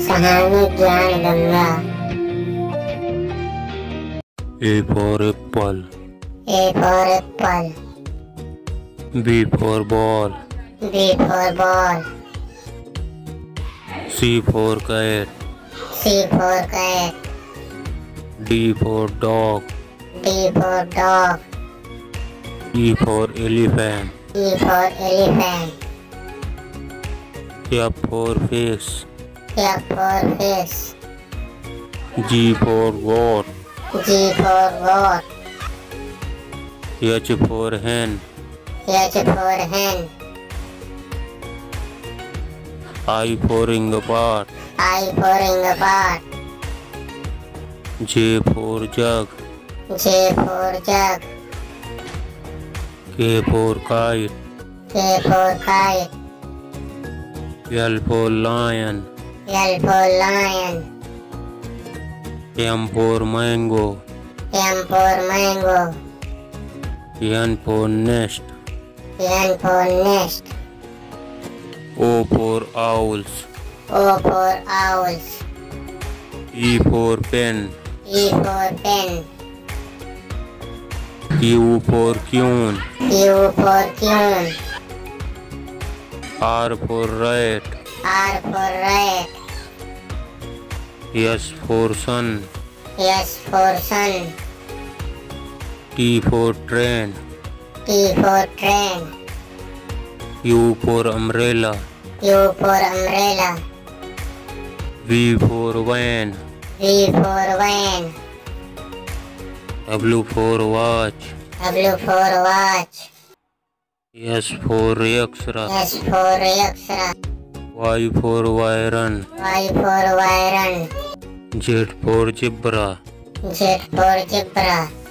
सहाने ज्ञान Ganga. A for apple, A for apple। B for ball, B for ball। C for cat, C for cat। D for dog, D for dog। E for elephant, E for elephant। F for face, F for face। G for goat, G for goat। H for hen, H for hen। I for ingapot, I for ingapot। J for jug, J for jug। K for kite, K for kite। L for lion, L for lion। M for mango, M for mango। N for nest, N for nest। O for owls, O for owls। E for pen, E for pen। Q for queen, Q for queen। R for rat, R for rat। S for sun, S for sun। T for train, T for train। U for umbrella, U for umbrella। V for van, V for van। W for watch, W for watch। S for extra, S for extra। Y for iron, Y for iron। Z for zebra, Z for zebra।